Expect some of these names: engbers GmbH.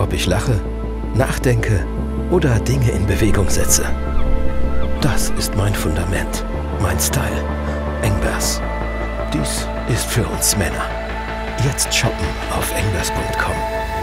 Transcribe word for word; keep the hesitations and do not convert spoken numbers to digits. ob ich lache, nachdenke oder Dinge in Bewegung setze. Das ist mein Fundament, mein Style, Engbers. Dies ist für uns Männer. Jetzt shoppen auf engbers punkt com.